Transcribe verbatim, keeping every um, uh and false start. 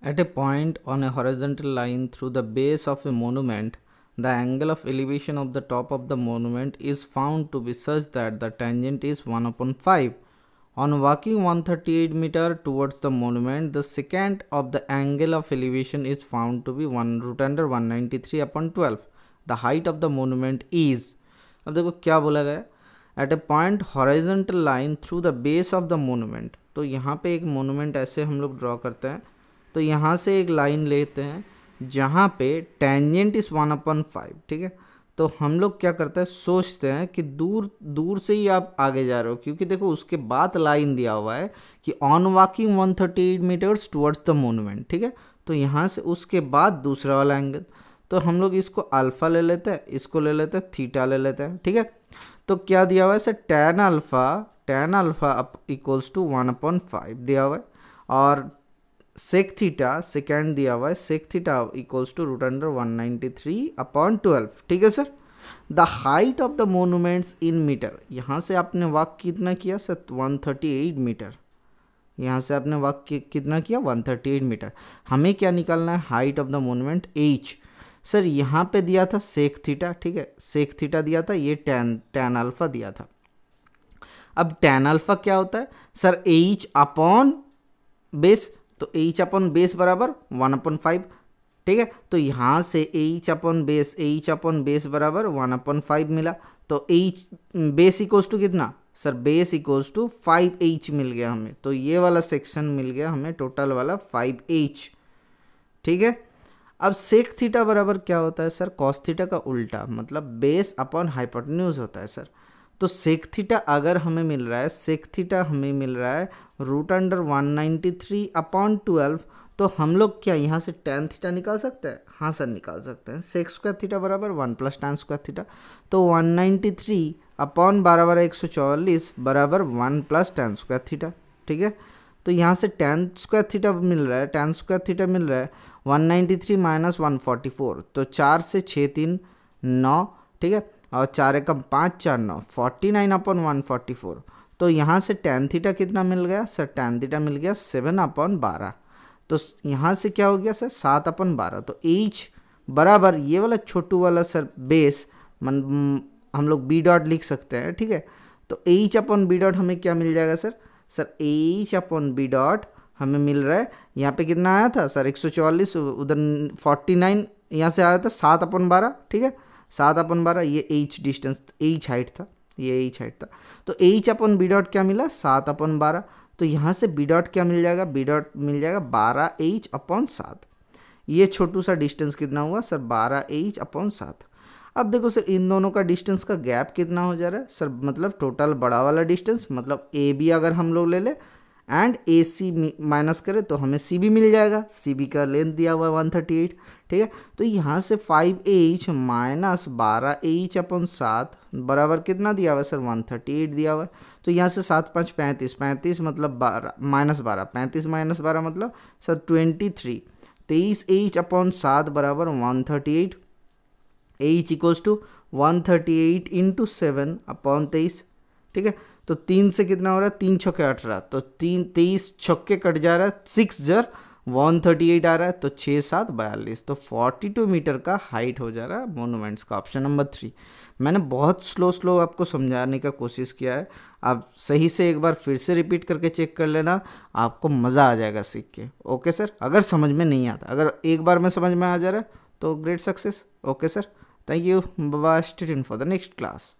At a point on a horizontal line through the base of a monument, the angle of elevation of the top of the monument is found to be such that the tangent is one upon five. On walking one hundred thirty-eight meters towards the monument, the secant of the angle of elevation is found to be one root under one ninety-three upon twelve. The height of the monument is. अब देखो क्या बोला गया, at a point horizontal line through the base of the monument. तो यहाँ पे एक monument ऐसे हम लोग draw करते हैं, तो यहाँ से एक line लेते हैं जहाँ पे tangent is one upon five, ठीक है। तो हम लोग क्या करते हैं, सोचते हैं कि दूर दूर से ही आप आगे जा रहे हो, क्योंकि देखो उसके बाद लाइन दिया हुआ है कि on walking one hundred thirty-eight metres towards the monument, ठीक है। तो यहाँ से उसके बाद दूसरा वाला एंगल, तो हम लोग इसको अल्फ़ा ले लेते हैं, इसको ले लेते हैं थीटा ले लेते हैं, ठीक है। तो क्या दिया हुआ है sir, tan alpha tan alpha equals to one upon five दिया हुआ है, और सेक थीटा सेकेंड दिया हुआ है, sec theta equals to root under one ninety three upon twelve, ठीक है sir. The height of the monuments in metre, यहाँ से आपने वाक कितना किया sir, one thirty eight metre, यहाँ से आपने वाक कितना किया वन थर्टी एट मीटर। हमें क्या निकालना है, height of the monument H. Sir यहाँ पे दिया था सेक थीटा, ठीक है, सेक थीटा दिया था, ये टैन टैन अल्फ़ा दिया था। अब टैन अल्फ़ा क्या होता है सर, एच अपॉन बेस, तो एच अपॉन बेस बराबर वन अपॉन फाइव, ठीक है। तो यहाँ से H upon base H upon base बराबर वन अपॉन फाइव मिला, तो एच बेस इक्वल्स टू कितना sir, base equals to five H मिल गया हमें। तो ये वाला सेक्शन मिल गया हमें टोटल वाला फाइव एच, ठीक है। अब सेक थीटा बराबर क्या होता है सर, कॉस थीटा का उल्टा, मतलब बेस अपॉन हाइपोटेन्यूज होता है सर। तो सेक थीटा अगर हमें मिल रहा है, सेक थीटा हमें मिल रहा है root under one ninety three upon twelve, तो हम लोग क्या यहाँ से टैन थीटा निकाल सकते हैं, हाँ सर निकाल सकते हैं। सेक स्क्वायर थीटा बराबर one plus tan square theta, तो वन नाइन्टी थ्री अपॉन बारह बारह एक सौ चौवालीस बराबर one plus tan square theta, ठीक है। तो यहाँ से टैन स्क्वायर थीटा मिल रहा है, टैन स्क्वायर थीटा मिल रहा है one ninety three minus one forty four, तो चार से छः तीन नौ, ठीक है, और चार एकम पाँच, चार नौ, forty nine upon one forty four. तो यहाँ से टैन थीटा कितना मिल गया सर, टैन थीटा मिल गया सेवन अपॉन बारह, तो यहाँ से क्या हो गया सर, सात अपॉन बारह। तो एच बराबर ये वाला छोटू वाला सर बेस, मन हम लोग बी डॉट लिख सकते हैं, ठीक है। तो एच अपॉन बी डॉट हमें क्या मिल जाएगा sir, sir H upon B dot हमें मिल रहा है, यहाँ पे कितना आया था सर एक सौ चौवालीस, उधर फोर्टी नाइन यहाँ से आया था सात अपॉन बारह, ठीक है, सात अपन बारह, ये एच डिस्टेंस एच हाइट था, ये एच हाइट था। तो एच अपन बी डॉट क्या मिला, सात अपन बारह, तो यहाँ से बी डॉट क्या मिल जाएगा, बी डॉट मिल जाएगा बारह एच अपॉन सात। ये छोटू सा डिस्टेंस कितना हुआ सर, बारह एच अपॉन सात। अब देखो सर इन दोनों का डिस्टेंस का गैप कितना हो जा रहा है सर, मतलब टोटल बड़ा वाला डिस्टेंस, मतलब ए बी अगर हम लोग ले ले एंड ए सी माइनस करें तो हमें सी बी मिल जाएगा, सी बी का लेंथ दिया हुआ है वन थर्टी एट, ठीक है। तो यहाँ से फाइव एच माइनस बारह एच अपन सात बराबर कितना दिया हुआ है सर, वन थर्टी एट दिया हुआ है। तो यहाँ से सात पाँच पैंतीस, पैंतीस मतलब बारह माइनस बारह, पैंतीस माइनस बारह मतलब सर तेईस, तेईस एच अपन सात बराबर one thirty eight, H equals to one thirty eight into seven upon तेईस, ठीक है। तो तीन से कितना हो रहा है, तीन छक्के अठारह, तो तीन तेईस छक्के कट जा रहा है, सिक्स जर वन थर्टी एट आ रहा है, तो छः सात बयालीस, तो फोर्टी टू मीटर का हाइट हो जा रहा है मोनूमेंट्स का, ऑप्शन नंबर थ्री। मैंने बहुत स्लो स्लो आपको समझाने का कोशिश किया है, आप सही से एक बार फिर से रिपीट करके चेक कर लेना, आपको मज़ा आ जाएगा सीख के। ओके सर, अगर समझ में नहीं आता, अगर एक बार में समझ में आ जा रहा है तो great success. Okay sir, thank you, bye bye, stay tuned for the next class.